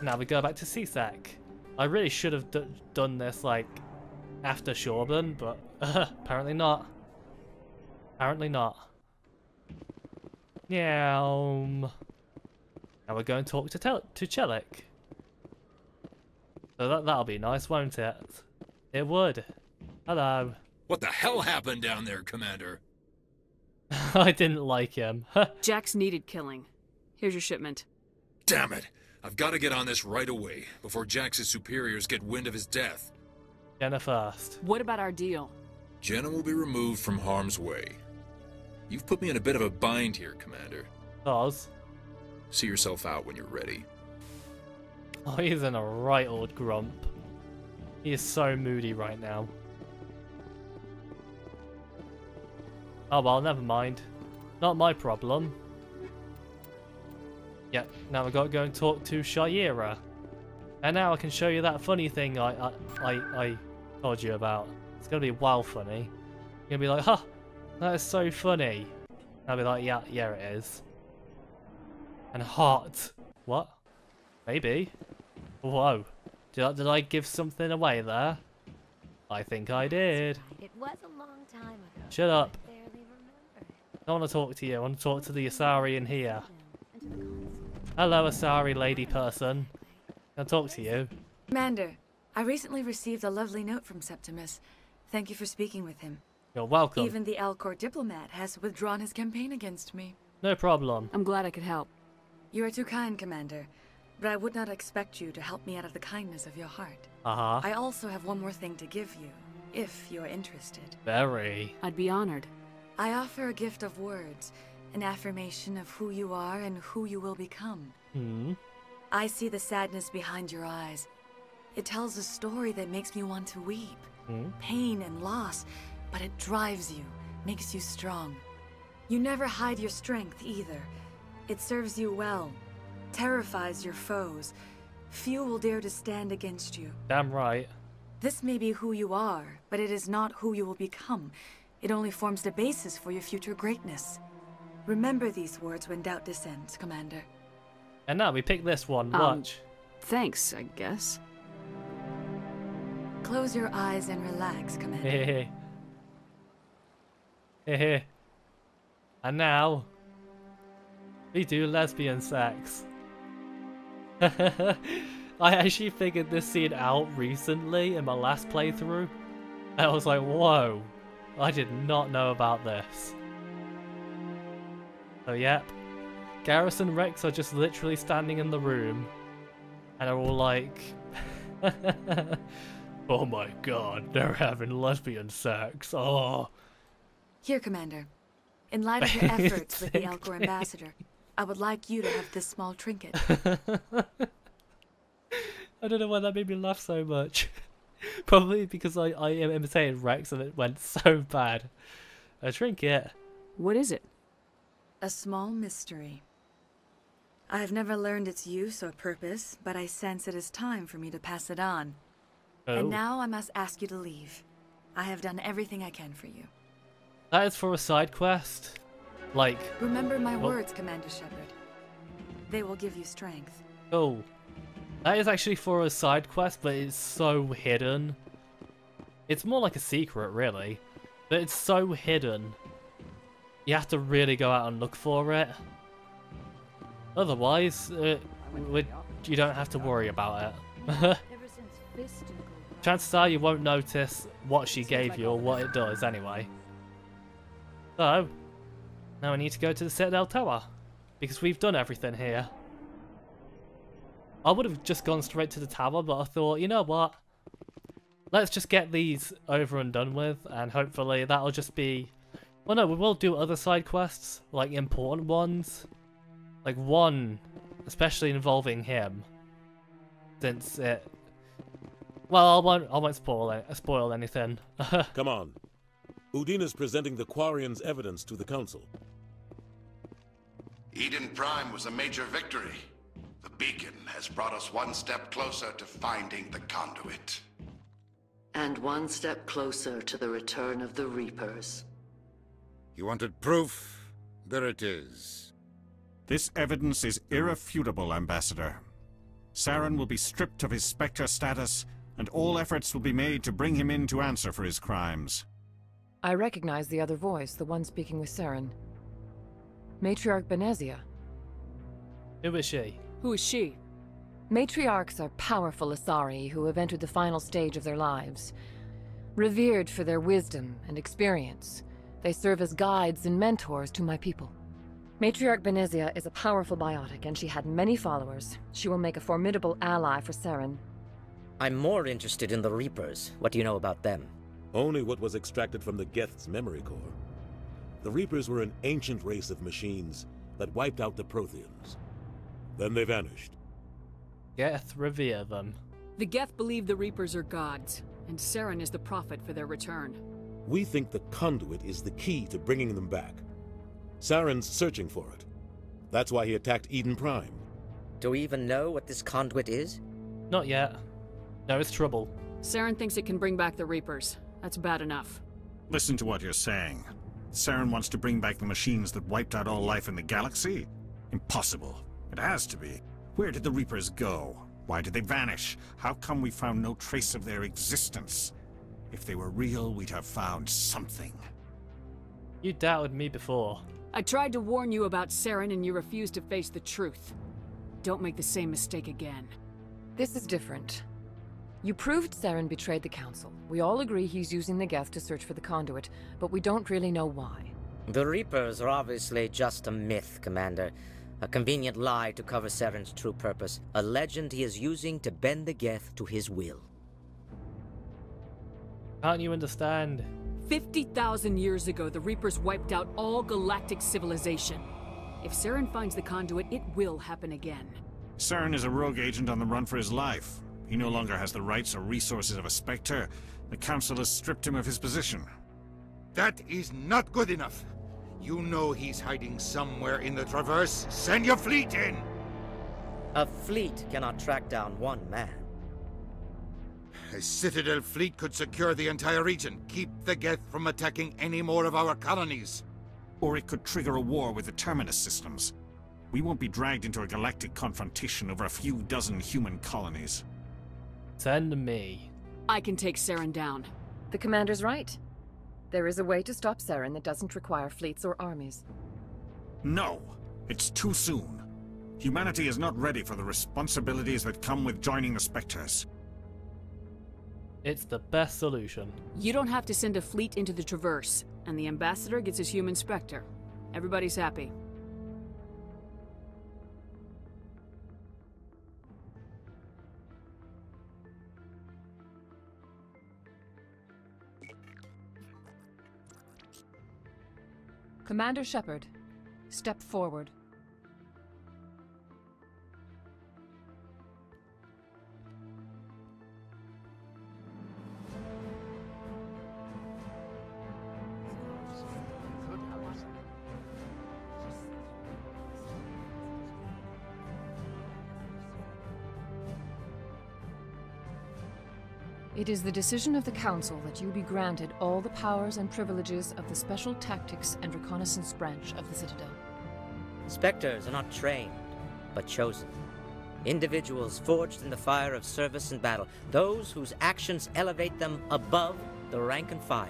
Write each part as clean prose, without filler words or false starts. Now we go back to C-Sec. I really should have done this like after Chorban, but apparently not. Apparently not. Yeah. Now we're going to talk to Celic. So that'll be nice, won't it? It would. Hello. What the hell happened down there, Commander? I didn't like him. Jax needed killing. Here's your shipment. Damn it! I've got to get on this right away before Jax's superiors get wind of his death. Jenna first. What about our deal? Jenna will be removed from harm's way. You've put me in a bit of a bind here, Commander. Oz. See yourself out when you're ready. Oh, he's in a right old grump. He is so moody right now. Oh well, never mind. Not my problem. Yeah, now I've got to go and talk to Sha'ira. And now I can show you that funny thing I told you about. It's going to be wild funny. You're going to be like, huh, that is so funny. And I'll be like, yeah, yeah it is. And hot. What? Maybe. Whoa. Did I give something away there? I think I did. It was a long time ago. Shut up. I don't want to talk to you. I want to talk to the Asari in here. Hello, Asari lady person. I'll talk to you. Commander, I recently received a lovely note from Septimus. Thank you for speaking with him. You're welcome. Even the Elcor diplomat has withdrawn his campaign against me. No problem. I'm glad I could help. You are too kind, Commander, but I would not expect you to help me out of the kindness of your heart. Uh-huh. I also have one more thing to give you, if you're interested. Very. I'd be honored. I offer a gift of words, an affirmation of who you are and who you will become. Hmm. I see the sadness behind your eyes. It tells a story that makes me want to weep. Hmm. Pain and loss, but it drives you, makes you strong. You never hide your strength either. It serves you well, terrifies your foes. Few will dare to stand against you. Damn right. This may be who you are, but it is not who you will become. It only forms the basis for your future greatness. Remember these words when doubt descends, Commander. And now we pick this one, watch. Thanks, I guess. Close your eyes and relax, Commander. Hey, hey, hey. And now, we do lesbian sex. I actually figured this scene out recently in my last playthrough. And I was like, whoa, I did not know about this. So yep, Garrus and Wrex are just literally standing in the room and are all like, oh my god, they're having lesbian sex, oh. Here, Commander. In light of your efforts with the Elcor ambassador, I would like you to have this small trinket. I don't know why that made me laugh so much. Probably because I imitated Wrex and it went so bad. A trinket. What is it? A small mystery. I have never learned its use or purpose, but I sense it is time for me to pass it on. Oh. And now I must ask you to leave. I have done everything I can for you. That is for a side quest. Like... Remember my words, Commander Shepard. They will give you strength. Oh. That is actually for a side quest, but it's so hidden. It's more like a secret, really. But it's so hidden. You have to really go out and look for it. Otherwise, you don't have to worry about it. Chances are you won't notice what she gave you or what it does, anyway. So, now I need to go to the Citadel Tower, because we've done everything here. I would have just gone straight to the tower, but I thought, you know what? Let's just get these over and done with, and hopefully that'll just be... Well, no, we will do other side quests, like important ones. Like one, especially involving him. Since it... Well, I won't spoil anything. Come on. Udina's presenting the Quarians' evidence to the Council. Eden Prime was a major victory. The beacon has brought us one step closer to finding the Conduit. And one step closer to the return of the Reapers. You wanted proof? There it is. This evidence is irrefutable, Ambassador. Saren will be stripped of his Spectre status, and all efforts will be made to bring him in to answer for his crimes. I recognize the other voice, the one speaking with Saren. Matriarch Benezia. Who is she? Who is she? Matriarchs are powerful Asari who have entered the final stage of their lives. Revered for their wisdom and experience, they serve as guides and mentors to my people. Matriarch Benezia is a powerful biotic, and she had many followers. She will make a formidable ally for Saren. I'm more interested in the Reapers. What do you know about them? Only what was extracted from the Geth's memory core. The Reapers were an ancient race of machines that wiped out the Protheans. Then they vanished. Geth revere them. The Geth believe the Reapers are gods, and Saren is the prophet for their return. We think the Conduit is the key to bringing them back. Saren's searching for it. That's why he attacked Eden Prime. Do we even know what this Conduit is? Not yet. No, it's trouble. Saren thinks it can bring back the Reapers. That's bad enough. Listen to what you're saying. Saren wants to bring back the machines that wiped out all life in the galaxy? Impossible. It has to be. Where did the Reapers go? Why did they vanish? How come we found no trace of their existence? If they were real, we'd have found something. You doubted me before. I tried to warn you about Saren and you refused to face the truth. Don't make the same mistake again. This is different. You proved Saren betrayed the Council. We all agree he's using the Geth to search for the Conduit, but we don't really know why. The Reapers are obviously just a myth, Commander. A convenient lie to cover Saren's true purpose. A legend he is using to bend the Geth to his will. Can't you understand? 50,000 years ago, the Reapers wiped out all galactic civilization. If Saren finds the Conduit, it will happen again. Saren is a rogue agent on the run for his life. He no longer has the rights or resources of a Spectre. The Council has stripped him of his position. That is not good enough. You know he's hiding somewhere in the Traverse. Send your fleet in! A fleet cannot track down one man. A Citadel fleet could secure the entire region, keep the Geth from attacking any more of our colonies. Or it could trigger a war with the Terminus systems. We won't be dragged into a galactic confrontation over a few dozen human colonies. Send me. I can take Saren down. The commander's right. There is a way to stop Saren that doesn't require fleets or armies. No! It's too soon. Humanity is not ready for the responsibilities that come with joining the Spectres. It's the best solution. You don't have to send a fleet into the Traverse, and the Ambassador gets his human Spectre. Everybody's happy. Commander Shepard, step forward. It is the decision of the Council that you be granted all the powers and privileges of the Special Tactics and Reconnaissance Branch of the Citadel. Spectres are not trained, but chosen. Individuals forged in the fire of service and battle, those whose actions elevate them above the rank and file.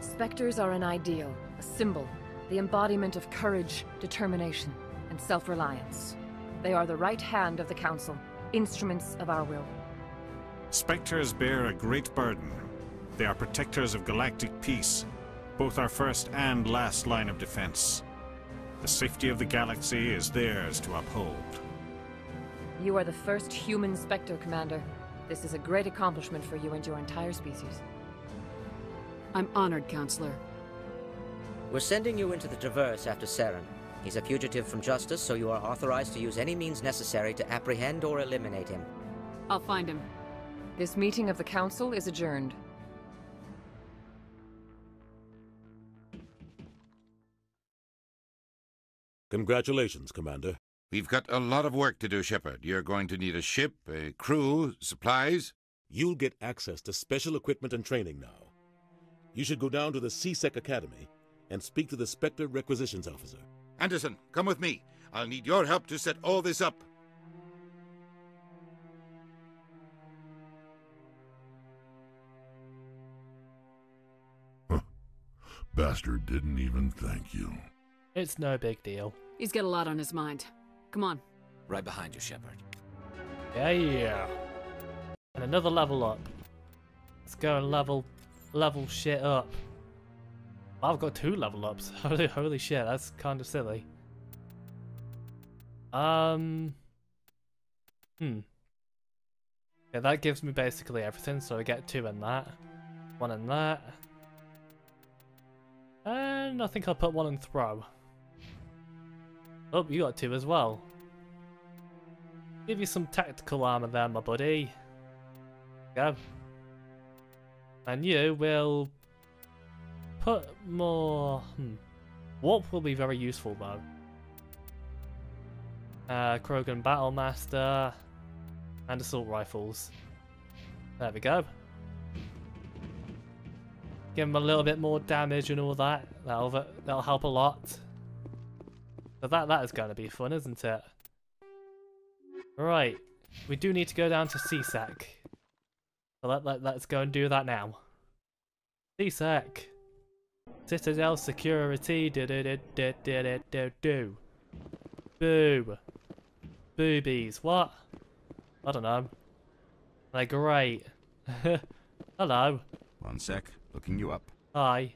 Spectres are an ideal, a symbol, the embodiment of courage, determination, and self-reliance. They are the right hand of the Council, instruments of our will. Spectres bear a great burden. They are protectors of galactic peace, both our first and last line of defense. The safety of the galaxy is theirs to uphold. You are the first human Spectre, Commander. This is a great accomplishment for you and your entire species. I'm honored, Counselor. We're sending you into the Traverse after Saren. He's a fugitive from justice, so you are authorized to use any means necessary to apprehend or eliminate him. I'll find him. This meeting of the Council is adjourned. Congratulations, Commander. We've got a lot of work to do, Shepard. You're going to need a ship, a crew, supplies. You'll get access to special equipment and training now. You should go down to the C-Sec Academy and speak to the Spectre Requisitions Officer. Anderson, come with me. I'll need your help to set all this up. Bastard didn't even thank you. It's no big deal. He's got a lot on his mind. Come on. Right behind you, Shepard. Yeah, yeah. And another level up. Let's go and level shit up. I've got 2 level ups. Holy shit, that's kind of silly. Yeah, that gives me basically everything, so I get 2 in that. 1 in that. And I think I'll put 1 in throw. Oh, you got 2 as well. Give you some tactical armor there, my buddy. Go. And you will put more... Warp will be very useful, though. Krogan Battlemaster and assault rifles. There we go. Give him a little bit more damage and all that. That'll help a lot. So that is going to be fun, isn't it? Right, we do need to go down to C-Sec. So let's go and do that now. C-Sec. Citadel Security. Do-do-do-do-do-do-do. Boo. Boobies. What? I don't know. They're great. Hello. 1 sec. Looking you up. Hi.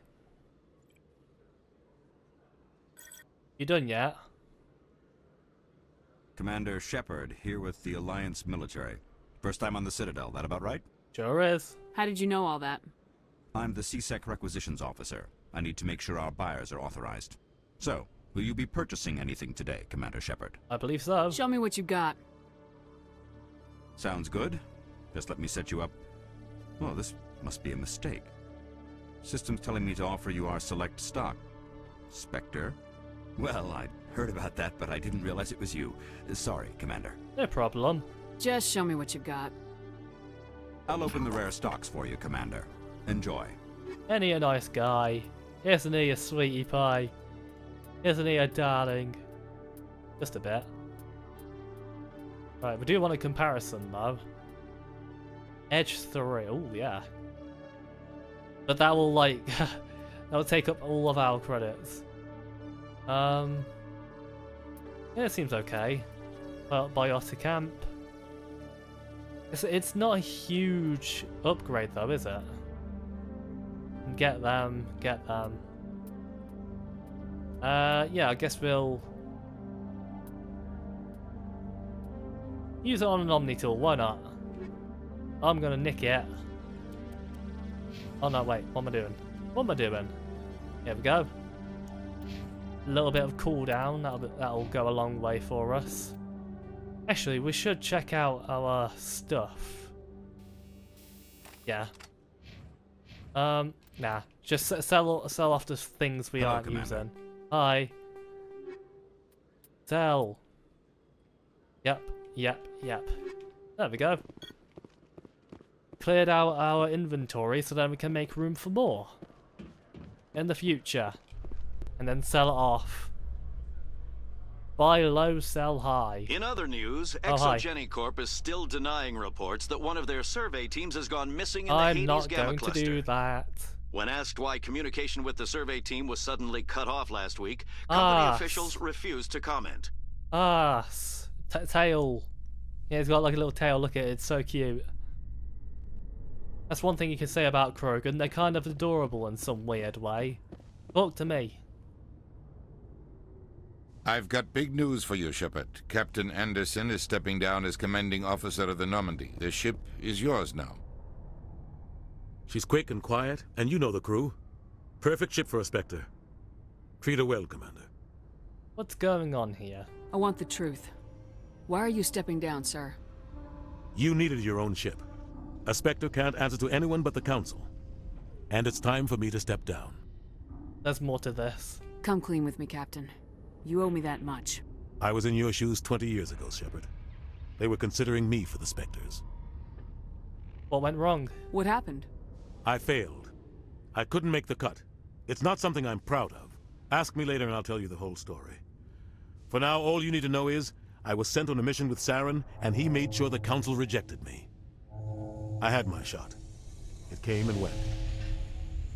You done yet? Commander Shepard here with the Alliance military. First time on the Citadel, that about right? Sure is. How did you know all that? I'm the C-Sec requisitions officer. I need to make sure our buyers are authorized. So, will you be purchasing anything today, Commander Shepard? I believe so. Show me what you've got. Sounds good. Just let me set you up. Oh, this must be a mistake. System's telling me to offer you our select stock. Spectre? Well, I heard about that, but I didn't realize it was you. Sorry, Commander. No problem. Just show me what you've got. I'll open the rare stocks for you, Commander. Enjoy. Ain't he a nice guy? Isn't he a sweetie pie? Isn't he a darling? Just a bit. Right, we do want a comparison, though. Edge 3. Oh, yeah. But that will, like... that will take up all of our credits. Yeah, it seems okay. Well, Bioticamp. It's not a huge upgrade though, is it? Get them, get them. Yeah, I guess we'll use it on an Omni tool. Why not? I'm gonna nick it. Oh no, wait. What am I doing? What am I doing? Here we go. A little bit of cooldown, that'll go a long way for us. Actually, we should check out our stuff. Yeah. Nah. Just sell off the things we aren't using. Hi. Sell. Yep, yep, yep. There we go. Cleared out our inventory so then we can make room for more. In the future. And then sell it off. Buy low, sell high. In other news, Exogenicorp is still denying reports that one of their survey teams has gone missing in the Hades Gamma Cluster. I'm not going to do that. When asked why communication with the survey team was suddenly cut off last week, company officials refused to comment. Tail. Yeah, he's got like a little tail. Look at it. It's so cute. That's one thing you can say about Krogan. They're kind of adorable in some weird way. Talk to me. I've got big news for you, Shepard. Captain Anderson is stepping down as commanding officer of the Normandy. The ship is yours now. She's quick and quiet, and you know the crew. Perfect ship for a Spectre. Treat her well, Commander. What's going on here? I want the truth. Why are you stepping down, sir? You needed your own ship. A Spectre can't answer to anyone but the Council. And it's time for me to step down. There's more to this. Come clean with me, Captain. You owe me that much. I was in your shoes 20 years ago, Shepard. They were considering me for the Spectres. What went wrong? What happened? I failed. I couldn't make the cut. It's not something I'm proud of. Ask me later and I'll tell you the whole story. For now, all you need to know is, I was sent on a mission with Saren, and he made sure the Council rejected me. I had my shot. It came and went.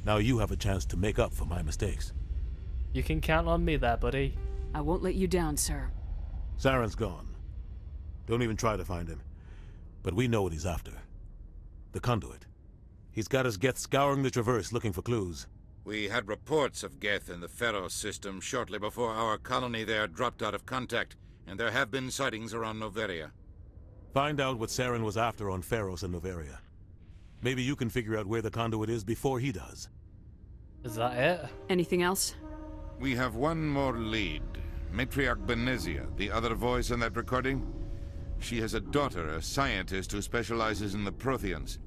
Now you have a chance to make up for my mistakes. You can count on me there, buddy. I won't let you down, sir. Saren's gone. Don't even try to find him. But we know what he's after. The Conduit. He's got his Geth scouring the Traverse looking for clues. We had reports of Geth in the Feros system shortly before our colony there dropped out of contact, and there have been sightings around Noveria. Find out what Saren was after on Feros and Noveria. Maybe you can figure out where the Conduit is before he does. Is that it? Anything else? We have one more lead. Matriarch Benezia, the other voice in that recording. She has a daughter, a scientist who specializes in the Protheans.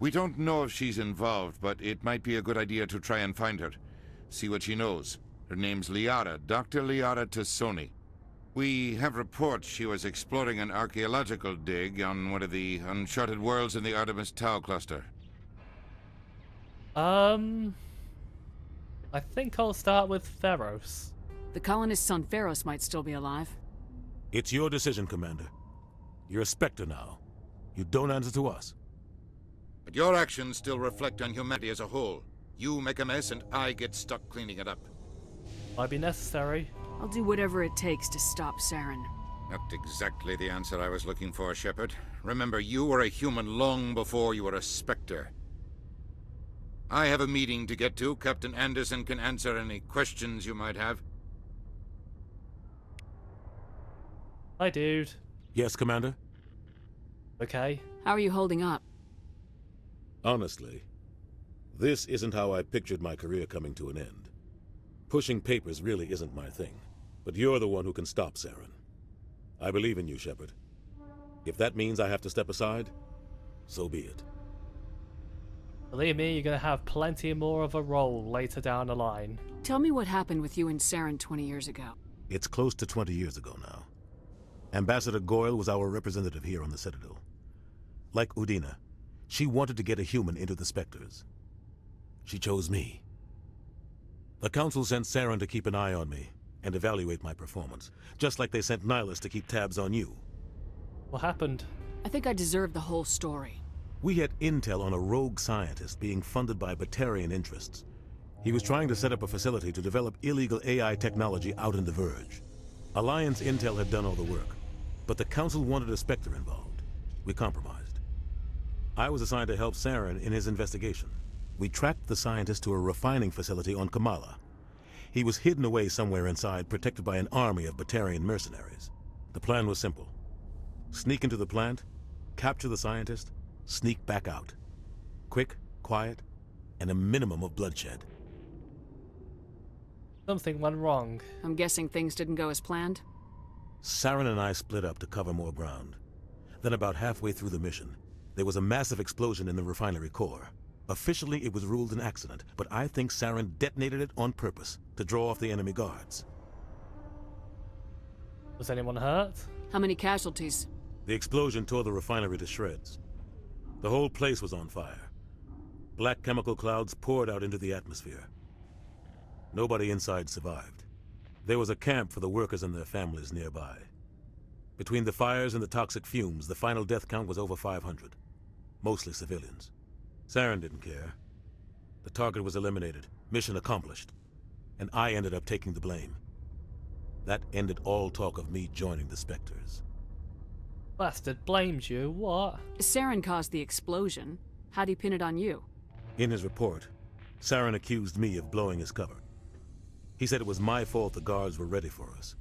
We don't know if she's involved, but it might be a good idea to try and find her. See what she knows. Her name's Liara, Dr. Liara Tassoni. We have reports she was exploring an archaeological dig on one of the uncharted worlds in the Artemis Tau cluster. I think I'll start with Feros. The colonists on Feros might still be alive. It's your decision, Commander. You're a Spectre now. You don't answer to us. But your actions still reflect on humanity as a whole. You make a mess and I get stuck cleaning it up. Might be necessary. I'll do whatever it takes to stop Saren. Not exactly the answer I was looking for, Shepard. Remember, you were a human long before you were a Spectre. I have a meeting to get to. Captain Anderson can answer any questions you might have. Hi, dude. Yes, Commander? Okay. How are you holding up? Honestly, this isn't how I pictured my career coming to an end. Pushing papers really isn't my thing, but you're the one who can stop Saren. I believe in you, Shepard. If that means I have to step aside, so be it. Believe me, you're gonna have plenty more of a role later down the line. Tell me what happened with you and Saren 20 years ago. It's close to 20 years ago now. Ambassador Goyle was our representative here on the Citadel. Like Udina, she wanted to get a human into the Spectres. She chose me. The Council sent Saren to keep an eye on me and evaluate my performance, just like they sent Nihilus to keep tabs on you. What happened? I think I deserve the whole story. We had intel on a rogue scientist being funded by Batarian interests. He was trying to set up a facility to develop illegal AI technology out in the Verge. Alliance intel had done all the work, but the Council wanted a Spectre involved. We compromised. I was assigned to help Saren in his investigation. We tracked the scientist to a refining facility on Kamala. He was hidden away somewhere inside, protected by an army of Batarian mercenaries. The plan was simple. Sneak into the plant, capture the scientist, sneak back out. Quick, quiet, and a minimum of bloodshed. Something went wrong. I'm guessing things didn't go as planned? Saren and I split up to cover more ground. Then about halfway through the mission, there was a massive explosion in the refinery core. Officially, it was ruled an accident, but I think Saren detonated it on purpose to draw off the enemy guards. Was anyone hurt? How many casualties? The explosion tore the refinery to shreds. The whole place was on fire. Black chemical clouds poured out into the atmosphere. Nobody inside survived. There was a camp for the workers and their families nearby. Between the fires and the toxic fumes, the final death count was over 500. Mostly civilians. Saren didn't care. The target was eliminated, mission accomplished, and I ended up taking the blame. That ended all talk of me joining the Spectres. Bastard blames you, what? Saren caused the explosion. How'd he pin it on you? In his report, Saren accused me of blowing his cover. He said it was my fault the guards were ready for us.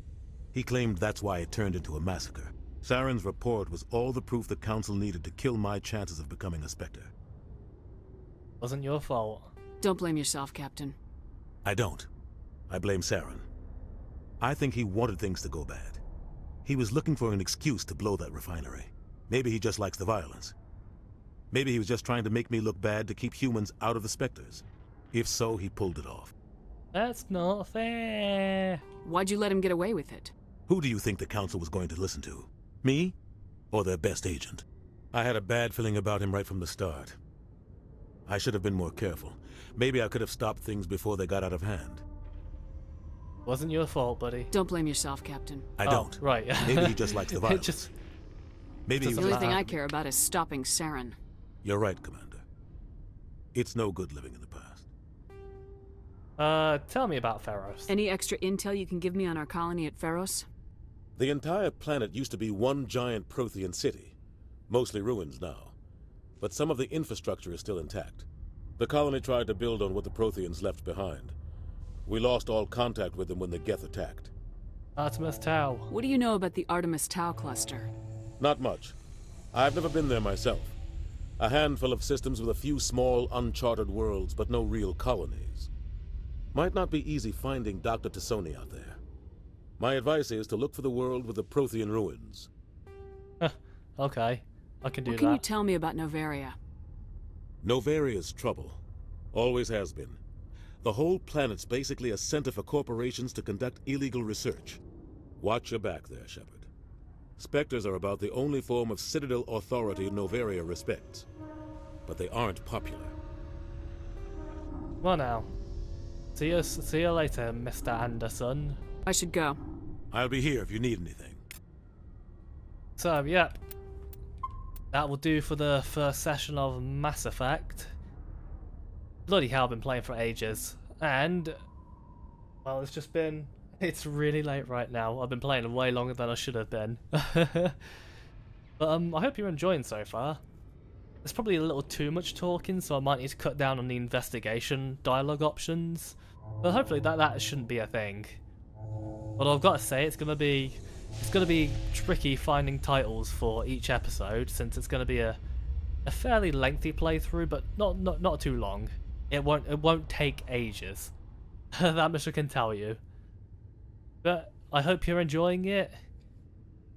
He claimed that's why it turned into a massacre. Saren's report was all the proof the Council needed to kill my chances of becoming a Spectre. Wasn't your fault. Don't blame yourself, Captain. I don't. I blame Saren. I think he wanted things to go bad. He was looking for an excuse to blow that refinery. Maybe he just likes the violence. Maybe he was just trying to make me look bad to keep humans out of the Spectres. If so, he pulled it off. That's not fair. Why'd you let him get away with it? Who do you think the Council was going to listen to? Me? Or their best agent? I had a bad feeling about him right from the start. I should have been more careful. Maybe I could have stopped things before they got out of hand. Wasn't your fault, buddy. Don't blame yourself, Captain. I don't. Right. Maybe he just likes the violence. The only thing I care about is stopping Saren. You're right, Commander. It's no good living in the past. Tell me about Feros. Any extra intel you can give me on our colony at Feros? The entire planet used to be one giant Prothean city. Mostly ruins now. But some of the infrastructure is still intact. The colony tried to build on what the Protheans left behind. We lost all contact with them when the Geth attacked. Artemis Tau. What do you know about the Artemis Tau cluster? Not much. I've never been there myself. A handful of systems with a few small, uncharted worlds, but no real colonies. Might not be easy finding Dr. Tassoni out there. My advice is to look for the world with the Prothean ruins. Okay, I can do that. What can you tell me about Noveria? Noveria's trouble. Always has been. The whole planet's basically a center for corporations to conduct illegal research. Watch your back there, Shepard. Spectres are about the only form of Citadel authority Noveria respects. But they aren't popular. Well now. See you later, Mr. Anderson. I should go. I'll be here if you need anything. So, yeah. That will do for the first session of Mass Effect. Bloody hell, I've been playing for ages. And, well, it's just been... It's really late right now. I've been playing way longer than I should have been. But I hope you're enjoying so far. There's probably a little too much talking, so I might need to cut down on the investigation dialogue options. But hopefully that shouldn't be a thing. But I've got to say, it's gonna be tricky finding titles for each episode, since it's gonna be a fairly lengthy playthrough, but not too long. It won't take ages. That much I can tell you. But I hope you're enjoying it.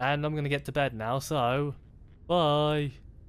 And I'm gonna get to bed now, so bye.